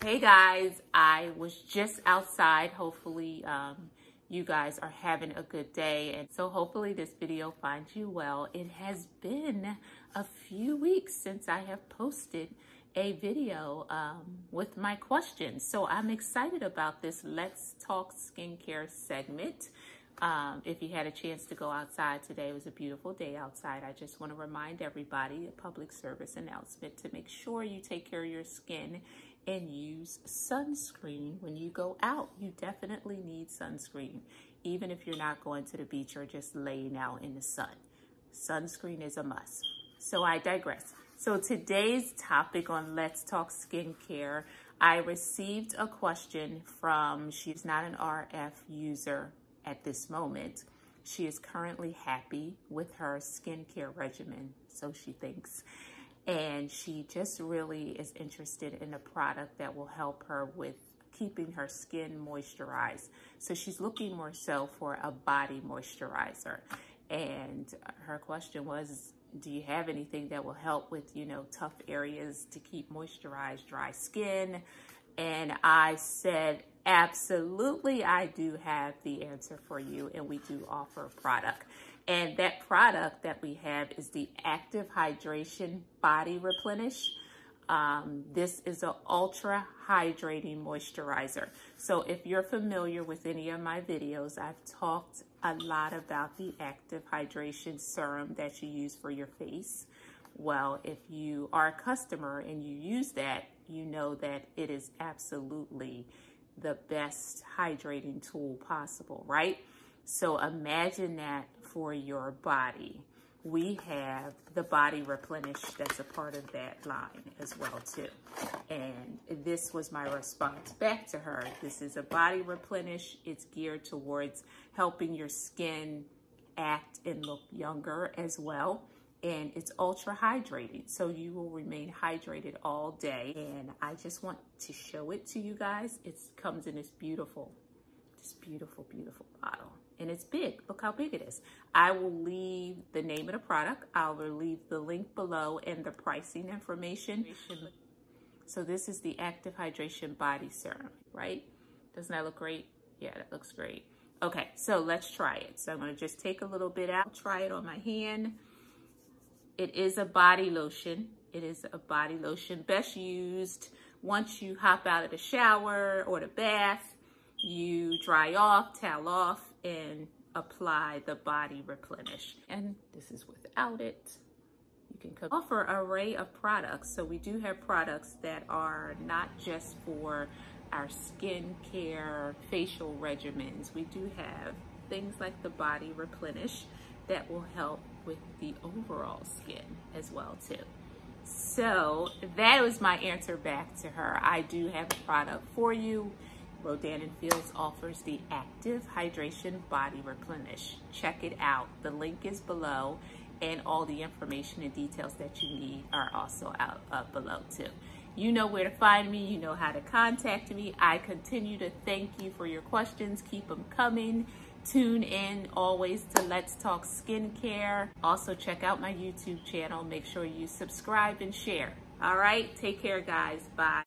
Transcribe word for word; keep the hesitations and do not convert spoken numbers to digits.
Hey guys, I was just outside. Hopefully um, you guys are having a good day. And so hopefully this video finds you well. It has been a few weeks since I have posted a video um, with my questions. So I'm excited about this Let's Talk Skincare segment. Um, if you had a chance to go outside today, it was a beautiful day outside. I just want to remind everybody, a public service announcement, to make sure you take care of your skin and use sunscreen when you go out. You definitely need sunscreen, even if you're not going to the beach or just laying out in the sun. Sunscreen is a must. So I digress. So today's topic on Let's Talk Skincare, I received a question from, she's not an R F user at this moment. She is currently happy with her skincare regimen, so she thinks. And she just really is interested in a product that will help her with keeping her skin moisturized. So she's looking more so for a body moisturizer. And her question was, do you have anything that will help with, you know, tough areas to keep moisturized, dry skin? And I said, absolutely, I do have the answer for you, and we do offer a product. And that product that we have is the Active Hydration Body Replenish. Um, this is an ultra hydrating moisturizer. So if you're familiar with any of my videos, I've talked a lot about the Active Hydration Serum that you use for your face. Well, if you are a customer and you use that, you know that it is absolutely the best hydrating tool possible, right? So imagine that for your body. We have the Body Replenish that's a part of that line as well too. And this was my response back to her. This is a Body Replenish. It's geared towards helping your skin act and look younger as well. And it's ultra hydrating, so you will remain hydrated all day. And I just want to show it to you guys. It comes in this beautiful, this beautiful, beautiful bottle. And it's big. Look how big it is. I will leave the name of the product. I will leave the link below and the pricing information. So this is the Active Hydration Body Serum, right? Doesn't that look great? Yeah, that looks great. Okay, so let's try it. So I'm going to just take a little bit out, try it on my hand. It is a body lotion. It is a body lotion best used once you hop out of the shower or the bath. You dry off, towel off, and apply the Body Replenish. And this is without it. You can come offer an array of products. So we do have products that are not just for our skincare facial regimens. We do have things like the Body Replenish that will help with the overall skin as well too. So that was my answer back to her. I do have a product for you. Rodan and Fields offers the Active Hydration Body Replenish. Check it out. The link is below, and all the information and details that you need are also out uh, below too. You know where to find me. You know how to contact me. I continue to thank you for your questions. Keep them coming. Tune in always to Let's Talk Skincare. Also, check out my YouTube channel. Make sure you subscribe and share. All right. Take care, guys. Bye.